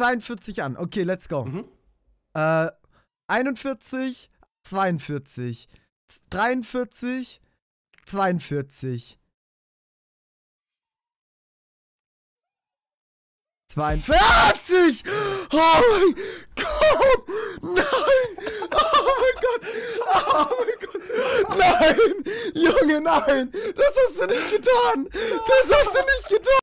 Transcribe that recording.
42 an. Okay, let's go. 41, 42. 43, 42. 42! Oh mein Gott! Nein! Oh mein Gott! Oh mein Gott! Nein! Junge, nein! Das hast du nicht getan! Das hast du nicht getan!